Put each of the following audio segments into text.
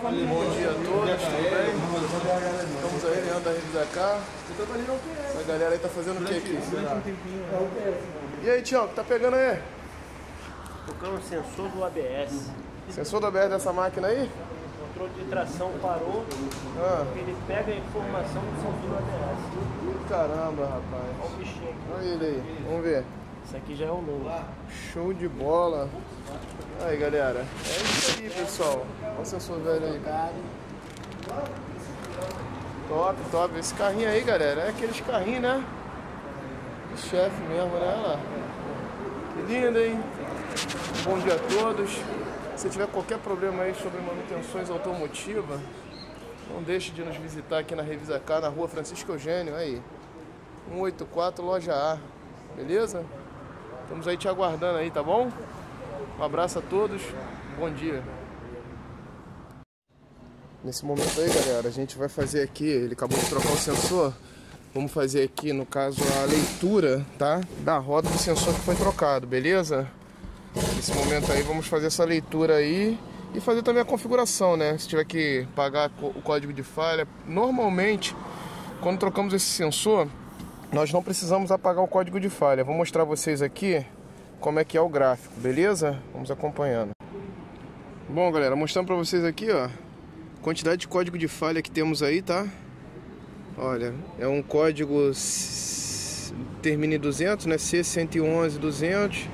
Bom dia a todos, tudo bem? Estamos aí, Leandro da Rizacar. Essa galera aí tá fazendo o que aqui? E aí, Tião, o que tá pegando aí? Tocando o sensor do ABS. Sensor do ABS dessa máquina aí? O controle de tração parou, ele pega a informação do sensor do ABS. Caramba, rapaz. Olha o bichinho aqui. Olha ele aí, vamos ver. Isso aqui já é o novo. Show de bola. Aí, galera, é isso aí, pessoal. Olha o sensor velho aí. Top, top. Esse carrinho aí, galera, é aqueles carrinhos, né? Do chefe mesmo, né? Olha lá. Que lindo, hein? Bom dia a todos. Se tiver qualquer problema aí sobre manutenções automotivas, não deixe de nos visitar aqui na Revisacar, na Rua Francisco Eugênio, aí. 184, Loja A. Beleza? Estamos aí te aguardando aí, tá bom? Um abraço a todos, bom dia. Nesse momento aí, galera, a gente vai fazer aqui, ele acabou de trocar o sensor. Vamos fazer aqui, no caso, a leitura, tá? Da roda do sensor que foi trocado, beleza? Nesse momento aí vamos fazer essa leitura aí e fazer também a configuração, né? Se tiver que pagar o código de falha. Normalmente, quando trocamos esse sensor, nós não precisamos apagar o código de falha. Vou mostrar vocês aqui como é que é o gráfico, beleza? Vamos acompanhando. Bom, galera, mostrando pra vocês aqui, ó, quantidade de código de falha que temos aí, tá? Olha, é um código termina em 200, né? C111-200,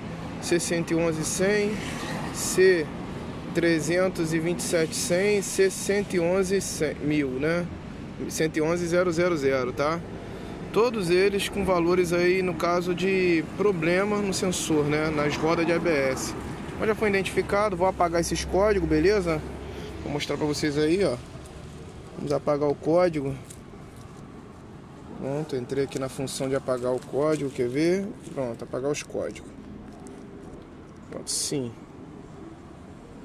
C111-100, C327-100, C111-1000, né? 111-000, tá? Todos eles com valores aí, no caso de problema no sensor, né? Nas rodas de ABS. Mas já foi identificado, vou apagar esses códigos, beleza? Vou mostrar pra vocês aí, ó. Vamos apagar o código. Pronto, entrei aqui na função de apagar o código, quer ver? Pronto, apagar os códigos. Pronto, sim.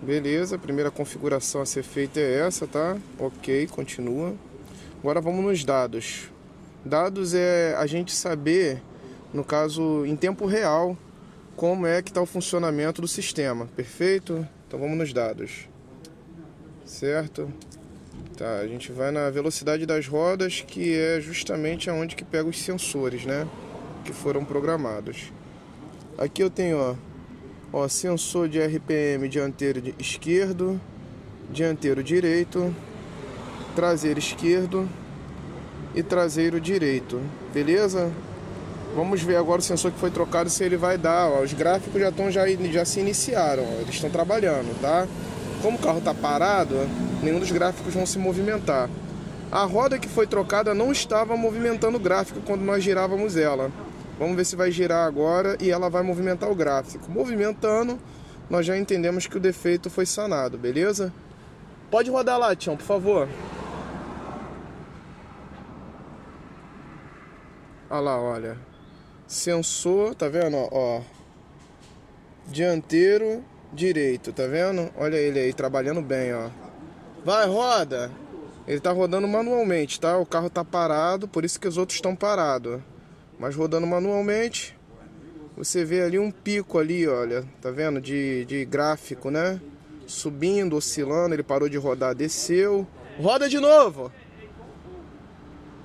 Beleza, a primeira configuração a ser feita é essa, tá? Ok, continua. Agora vamos nos dados. Dados é a gente saber, no caso, em tempo real, como é que está o funcionamento do sistema, perfeito? Então vamos nos dados, certo? Tá, a gente vai na velocidade das rodas, que é justamente aonde que pega os sensores, né? Que foram programados. Aqui eu tenho, ó, sensor de RPM dianteiro esquerdo, dianteiro direito, traseiro esquerdo e traseiro direito, beleza? Vamos ver agora o sensor que foi trocado, se ele vai dar, ó. Os gráficos já se iniciaram, ó. Eles estão trabalhando, tá? Como o carro tá parado, nenhum dos gráficos vão se movimentar. A roda que foi trocada não estava movimentando o gráfico quando nós girávamos ela. Vamos ver se vai girar agora e ela vai movimentar o gráfico. Movimentando, nós já entendemos que o defeito foi sanado, beleza? Pode rodar lá, Tião, por favor. Olha lá, olha. Sensor, tá vendo? Ó. Dianteiro direito, tá vendo? Olha ele aí, trabalhando bem, ó. Vai, roda! Ele tá rodando manualmente, tá? O carro tá parado, por isso que os outros estão parados. Mas rodando manualmente, você vê ali um pico ali, olha. Tá vendo? De gráfico, né? Subindo, oscilando, ele parou de rodar, desceu. Roda de novo!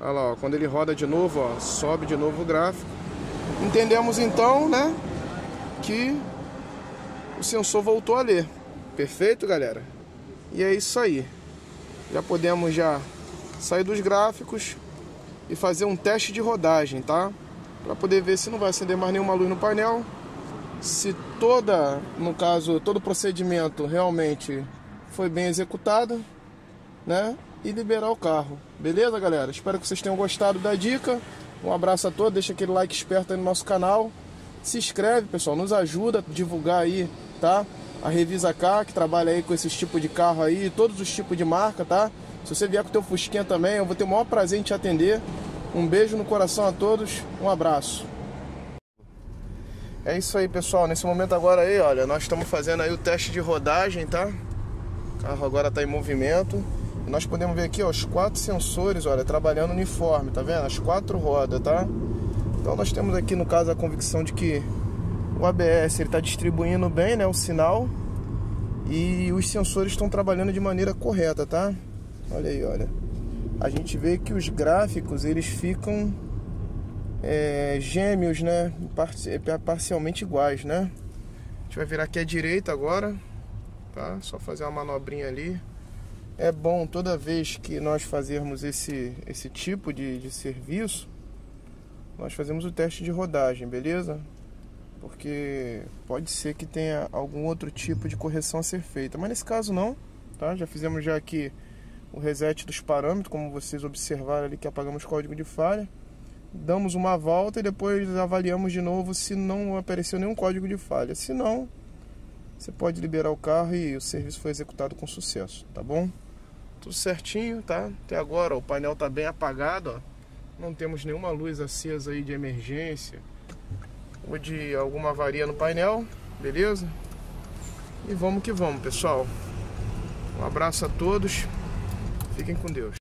Olha lá, ó, quando ele roda de novo, ó, sobe de novo o gráfico. Entendemos então, né, que o sensor voltou a ler. Perfeito, galera? E é isso aí. Já podemos já sair dos gráficos e fazer um teste de rodagem, tá? Para poder ver se não vai acender mais nenhuma luz no painel. Se toda, no caso, todo o procedimento realmente foi bem executado, né? E liberar o carro. Beleza, galera? Espero que vocês tenham gostado da dica. Um abraço a todos. Deixa aquele like esperto aí no nosso canal. Se inscreve, pessoal. Nos ajuda a divulgar aí, tá? A Revisacar, que trabalha aí com esses tipos de carro aí. Todos os tipos de marca, tá? Se você vier com o teu fusquinha também, eu vou ter o maior prazer em te atender. Um beijo no coração a todos. Um abraço. É isso aí, pessoal. Nesse momento agora aí, olha. Nós estamos fazendo aí o teste de rodagem, tá? O carro agora tá em movimento. Nós podemos ver aqui, ó, os 4 sensores, olha, trabalhando uniforme, tá vendo? As 4 rodas, tá? Então nós temos aqui, no caso, a convicção de que o ABS, ele tá distribuindo bem, né, o sinal. e os sensores estão trabalhando de maneira correta, tá? Olha aí, olha. A gente vê que os gráficos, eles ficam gêmeos, né? Parcialmente iguais, né? A gente vai virar aqui à direita agora, tá? Só fazer uma manobrinha ali. É bom, toda vez que nós fazermos esse tipo de serviço, nós fazemos o teste de rodagem, beleza? Porque pode ser que tenha algum outro tipo de correção a ser feita, mas nesse caso não, tá? Já fizemos já aqui o reset dos parâmetros, como vocês observaram ali, que apagamos o código de falha, damos uma volta e depois avaliamos de novo se não apareceu nenhum código de falha. Se não, você pode liberar o carro e o serviço foi executado com sucesso, tá bom? Tudo certinho, tá? Até agora, ó, o painel tá bem apagado, ó. Não temos nenhuma luz acesa aí de emergência ou de alguma avaria no painel, beleza? E vamos que vamos, pessoal. Um abraço a todos. Fiquem com Deus.